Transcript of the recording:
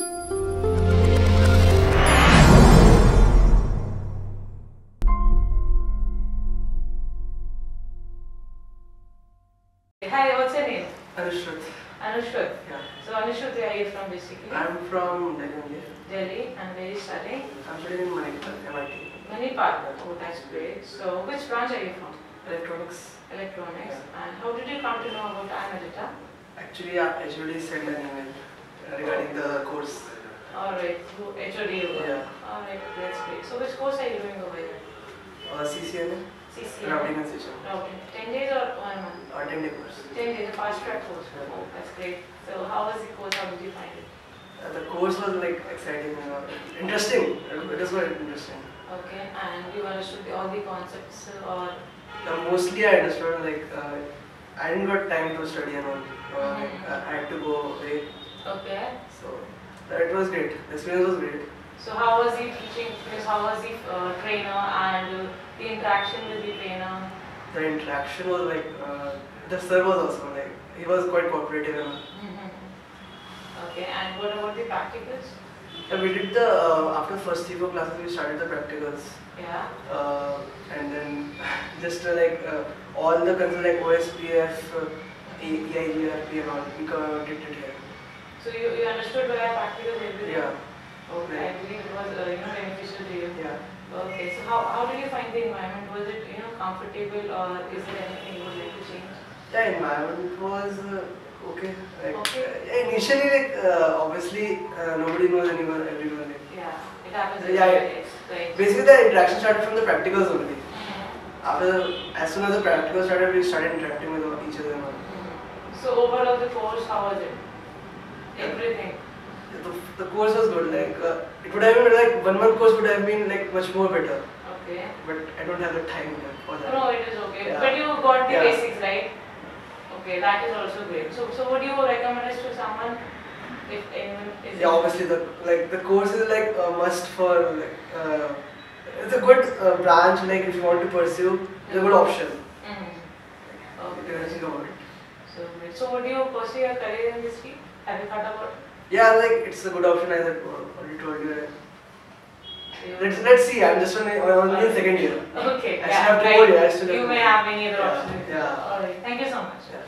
Hi, what's your name? Anushrut. Anushrut? Yeah. So Anushrut, where are you from basically? I'm from Delhi. Delhi, and where are you studying? I'm studying in Manipal, MIT. Manipal? Oh, that's great. So which branch are you from? Electronics. Electronics. Yeah. And how did you come to know about I-Medita? Actually, I HOD sent an email regarding the course. Alright, so HOD you were? Yeah. Alright, that's great. So which course are you doing over here? CCNA. CCNA. Routing and switching. Routing. 10 days or 1 month? 10 day course. 10 days, the fast track course. Yeah. Oh, that's great. So how was the course? How did you find it? The course was like exciting, interesting. It was very interesting. Okay, and you understood all the concepts or? No, mostly I understood, like I didn't got time to study and all. I had to go away. Okay. So it was great. The experience was great. So how was the teaching? How was the trainer and the interaction with the trainer? The interaction was like, the sir was also like, he was quite cooperative and all. Okay, and what about the practicals? Yeah, we did the, after first 3-4 classes we started the practicals. Yeah. And then just like all the concepts like OSPF, EIGRP and all, we did it here. So you understood why practicals everything? Yeah. Okay, yeah. I believe it was beneficial to you. Yeah. Okay, so how did you find the environment? Was it comfortable or is there anything you would like to change? The environment was okay. Like, okay. Initially, like obviously nobody knows anyone, everyone. Like. Yeah, it happens. Yeah, yeah. Right. Basically, the interaction started from the practicals only. As soon as the practicals started, we started interacting with each other. So overall, the course, how was it? Everything. The course was good, like it would have been like 1 month course would have been like much more better. Okay. But I don't have the time for that. No, it is okay. Yeah. But you got the basics, right? Okay, that is also great. So what do you recommend us to someone if anyone is? Yeah, obviously the course is like a must for like it's a good branch, like if you want to pursue, it's a good option. Okay. So would you pursue your career in this field? Have you thought about it? Yeah, like it's a good option as I already told you. Let's see, I'm just only in second year. Okay. I still have 2 more years. You may have many other options. Yeah. Alright, thank you so much. Yeah.